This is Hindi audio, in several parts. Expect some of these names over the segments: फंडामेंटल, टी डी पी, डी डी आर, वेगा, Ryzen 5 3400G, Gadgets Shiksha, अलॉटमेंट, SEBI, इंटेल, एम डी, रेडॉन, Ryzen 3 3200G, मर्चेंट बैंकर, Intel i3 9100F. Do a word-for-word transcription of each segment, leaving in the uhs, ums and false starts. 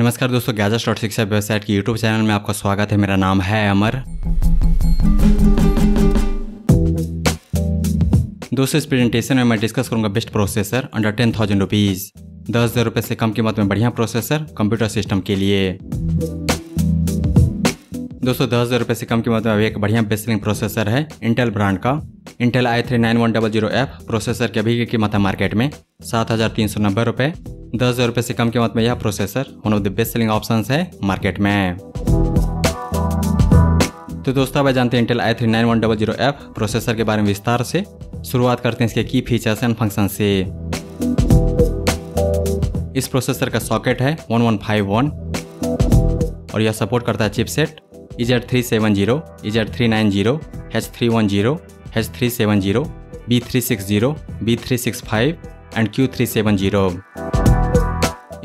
नमस्कार दोस्तों, गैजेट्स शिक्षा वेबसाइट की यूट्यूब चैनल में आपका स्वागत है। मेरा नाम है अमर। दोस्तों, इस प्रेजेंटेशन में मैं डिस्कस करूंगा best processor under ten thousand rupees दस हज़ार रुपये से कम कीमत में बढ़िया प्रोसेसर कंप्यूटर सिस्टम के लिए। दोस्तों, दस हज़ार रुपये से कम कीमत में एक बढ़िया बेस्ट सेलिंग प्रोसेसर है इंटेल ब्रांड का, इंटेल i three nine one double zero F. Processor की अभी की कीमत है मार्केट में सात हज़ार तीन सौ नब्बे रुपये। दस हज़ार रुपये से कम कीमत में यह processor one of the best selling options है मार्केट में। तो दोस्तों, आप जानते हैं इंटेल i three nine one double zero F processor के बारे में विस्तार से। शुरुआत करते हैं इसके की फीचर्स एंड फंक्शन से। इस प्रोसेसर का सॉकेट है वन वन फाइव वन और यह सपोर्ट करता है chipset Z three seven zero Z three nine zero H three one zero H three seven zero B three six zero B three six five and Q three seven zero.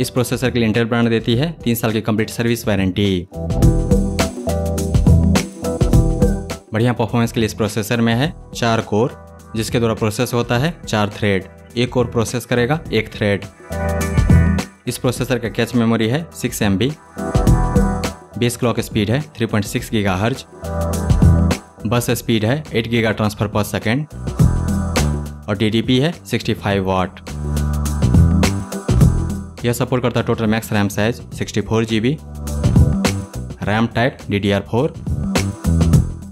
इस प्रोसेसर के लिए इंटेल ब्रांड देती है तीन साल की कंप्लीट सर्विस वारंटी। बढ़िया परफॉर्मेंस के लिए इस प्रोसेसर में है चार कोर, जिसके द्वारा प्रोसेस होता है चार थ्रेड। एक कोर प्रोसेस करेगा एक थ्रेड। इस प्रोसेसर का कैच मेमोरी है six M B. Base clock speed है three point six gigahertz. Bus speed है eight giga transfer per second और डी डी पी है सिक्सटी फाइव वाट। यह सपोर्ट करता है total max RAM size sixty four G B, RAM type डी डी आर four,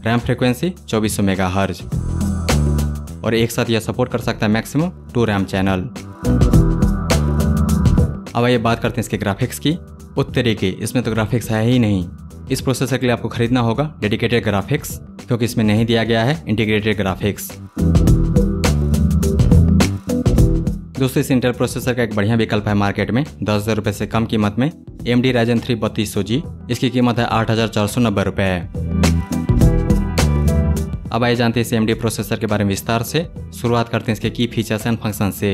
RAM frequency चौबीस सौ मेगाहर्ज और एक साथ यह सपोर्ट कर सकता है मैक्सिमम टू रैम चैनल। अब आइए बात करते हैं इसके ग्राफिक्स की। उत्तरी की इसमें तो ग्राफिक्स है ही नहीं। इस प्रोसेसर के लिए आपको खरीदना होगा डेडिकेटेड ग्राफिक्स, क्योंकि इसमें नहीं दिया गया है इंटीग्रेटेड ग्राफिक्स। दोस्तों, इस इंटेल प्रोसेसर का एक बढ़िया विकल्प है मार्केट में दस हज़ार रुपये से कम कीमत में एम डी राइजन थ्री बत्तीस सौ जी। इसकी कीमत है आठ हज़ार चार सौ नब्बे रुपये। अब आइए जानते हैं इस एम डी प्रोसेसर के बारे में विस्तार से। शुरुआत करते हैं इसके की फीचर्स एंड फंक्शन से।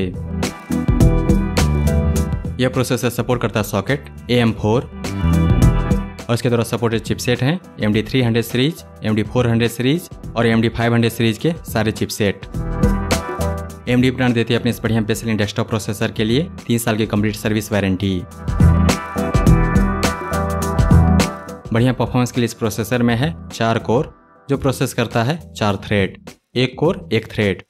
यह प्रोसेसर सपोर्ट करता है सॉकेट ए एम फोर और इसके द्वारा सपोर्टेड चिपसेट हैं एम डी three hundred series, एम डी four hundred series और एम डी five hundred series के सारे चिपसेट। एम डी ब्रांड देती है अपने इस बढ़िया बेस्ट सेलिंग डेस्कटॉप प्रोसेसर के लिए तीन साल की कंप्लीट सर्विस वारंटी। बढ़िया परफॉर्मेंस के लिए इस प्रोसेसर में है चार कोर, जो प्रोसेस करता है चार थ्रेड। एक कोर एक थ्रेड।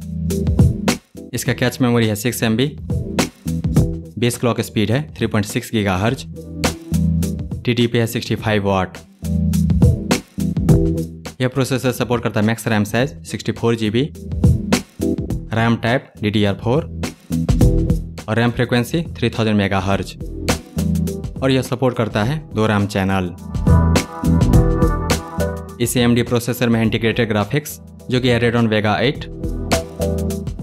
इसका कैच मेमोरी है six M B. Base clock speed है three point six gigahertz. टी डी पी है सिक्सटी फाइव वाट। यह प्रोसेसर सपोर्ट करता है max RAM size sixty four G B, RAM type डी डी आर four और RAM frequency three thousand megahertz और यह सपोर्ट करता है दो रैम चैनल। इस ए एम डी प्रोसेसर में है इंटीग्रेटेड ग्राफिक्स, जो कि है रेडॉन वेगा एट,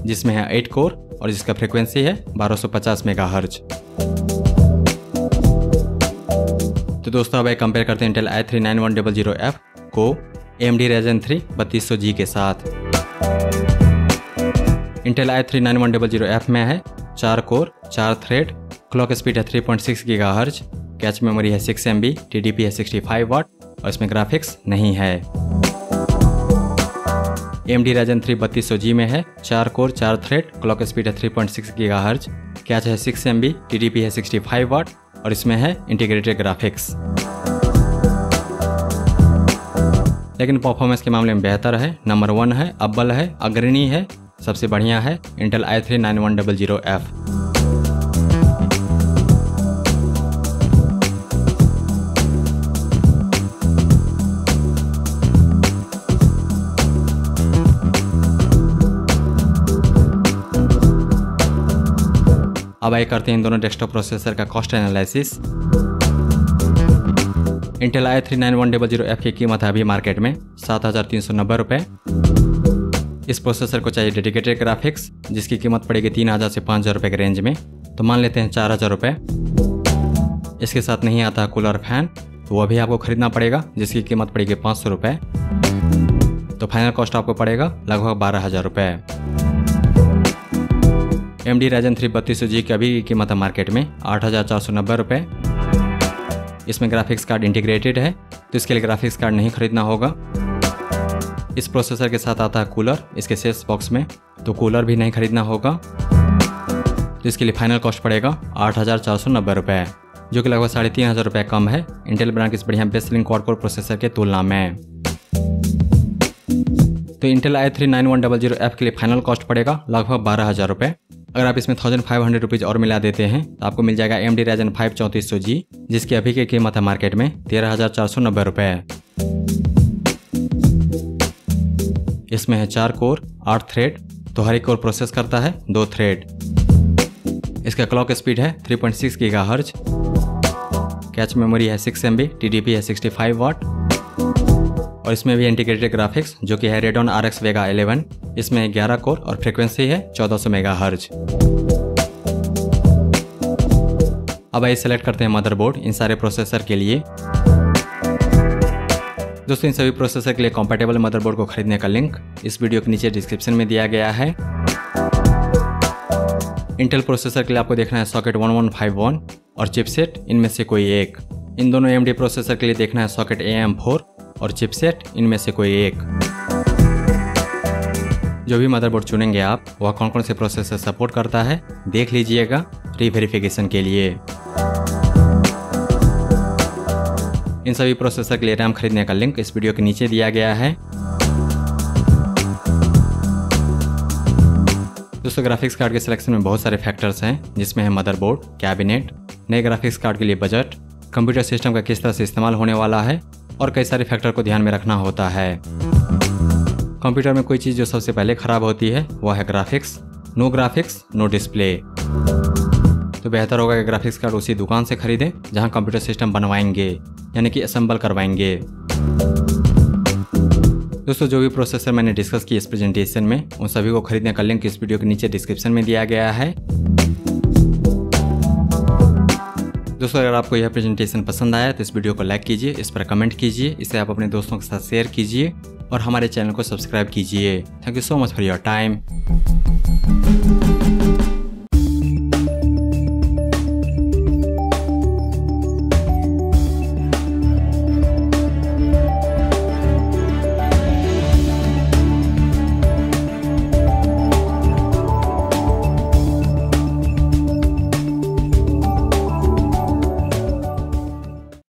जिसमें है एट कोर और जिसका फ्रिक्वेंसी है बारह सौ पचास मेगाहर्ज। तो दोस्तों, अब कंपेयर करते हैं इंटेल i three nine one double zero F को A एम डी Ryzen three बत्तीस सौ जी के साथ। इंटेल i three nine one double zero F में है चार कोर चार थ्रेड, क्लॉक स्पीड है three point six gigahertz, cache memory है six M B, टी डी पी है सिक्सटी फाइव वाट और इसमें ग्राफिक्स नहीं है। A एम डी Ryzen three बत्तीस सौ जी में है चार कोर चार थ्रेड, क्लॉक स्पीड है three point six gigahertz, cache है six M B, टी डी पी है सिक्सटी फाइव वाट और इसमें है इंटीग्रेटेड ग्राफिक्स। लेकिन परफॉर्मेंस के मामले में बेहतर है, नंबर वन है, अव्वल है, अग्रणी है, सबसे बढ़िया है इंटेल i three nine one double zero F. अब आइए करते हैं इन दोनों डेस्कटॉप प्रोसेसर का cost analysis. इंटेल i three nine one double zero F की कीमत है अभी मार्केट में सात हजार तीन सौ नब्बे रुपये। इस प्रोसेसर को चाहिए डेडिकेटेड ग्राफिक्स, जिसकी कीमत पड़ेगी तीन हज़ार से पाँच हज़ार रुपये के रेंज में, तो मान लेते हैं चार हज़ार रुपये। इसके साथ नहीं आता कूलर फैन, तो वह भी आपको खरीदना पड़ेगा, जिसकी कीमत पड़ेगी पाँच सौ रुपये। तो फाइनल कॉस्ट आपको पड़ेगा लगभग बारह हज़ार रुपये। एम डी राइजन थ्री बत्तीस सौ जी की अभी कीमत है मार्केट में आठ हज़ार चार सौ नब्बे रुपये। इसमें ग्राफिक्स कार्ड इंटीग्रेटेड है, तो इसके लिए ग्राफिक्स कार्ड नहीं खरीदना होगा। इस प्रोसेसर के साथ आता है कूलर इसके सेल्स बॉक्स में, तो कूलर भी नहीं खरीदना होगा। तो इसके लिए फाइनल कॉस्ट पड़ेगा आठ हज़ार चार सौ नब्बे रुपये। जो कि लगभग साढ़े तीन हज़ार रुपये कम है इंटेल ब्रांड के इस बढ़िया best selling quad core processor के तुलना में। तो इंटेल i three nine one double zero F के लिए फाइनल कॉस्ट पड़ेगा लगभग बारह हज़ार रुपये। अगर आप इसमें थाउजेंड फाइव हंड्रेड रुपीज़ और मिला देते हैं तो आपको मिल जाएगा एम डी राइजन फाइव चौंतीस सौ जी, जिसकी अभी की कीमत है मार्केट में तेरह हज़ार चार सौ नब्बे रुपये। इसमें है चार कोर आठ थ्रेड, तो हर एक कोर प्रोसेस करता है दो थ्रेड। इसका क्लॉक स्पीड है three point six gigahertz, cache memory है सिक्स एम बी, टीडीपी है सिक्सटी फाइव वाट और इसमें भी इंटीग्रेटेड ग्राफिक्स जो कि है रेडॉन आरएक्स वेगा इलेवन। इसमें ग्यारह कोर और फ्रीक्वेंसी है चौदह सौ मेगाहर्ट्ज। अब आइए सेलेक्ट करते हैं मदरबोर्ड इन सारे प्रोसेसर के लिए। दोस्तों, इन सभी प्रोसेसर के लिए कॉम्पैटिबल मदरबोर्ड को खरीदने का लिंक इस वीडियो के नीचे डिस्क्रिप्शन में दिया गया है। इंटेल प्रोसेसर के लिए आपको देखना है socket one one five one और चिपसेट इनमें से कोई एक। इन दोनों एएमडी प्रोसेसर के लिए देखना है सॉकेट ए एम फोर और चिपसेट इनमें से कोई एक। जो भी मदरबोर्ड चुनेंगे आप, वह कौन कौन से प्रोसेसर सपोर्ट करता है देख लीजिएगा रीवेरिफिकेशन के लिए। इन सभी प्रोसेसर के लिए रैम खरीदने का लिंक इस वीडियो के नीचे दिया गया है। दोस्तों, ग्राफिक्स कार्ड के सिलेक्शन में बहुत सारे फैक्टर्स हैं, जिसमें है मदरबोर्ड, कैबिनेट, नए ग्राफिक्स कार्ड के लिए बजट, कंप्यूटर सिस्टम का किस तरह से इस्तेमाल होने वाला है और कई सारे फैक्टर को ध्यान में रखना होता है। कंप्यूटर में कोई चीज़ जो सबसे पहले खराब होती है वह है graphics. No graphics no display. तो बेहतर होगा कि ग्राफिक्स कार्ड उसी दुकान से खरीदें जहाँ कंप्यूटर सिस्टम बनवाएंगे, यानी कि असेंबल करवाएंगे। दोस्तों, जो भी प्रोसेसर मैंने डिस्कस की इस प्रेजेंटेशन में, उन सभी को खरीदने का लिंक इस वीडियो के नीचे डिस्क्रिप्शन में दिया गया है। दोस्तों, अगर आपको यह प्रेजेंटेशन पसंद आया तो इस वीडियो को लाइक कीजिए, इस पर कमेंट कीजिए, इसे आप अपने दोस्तों के साथ शेयर कीजिए और हमारे चैनल को सब्सक्राइब कीजिए। Thank you so much for your time.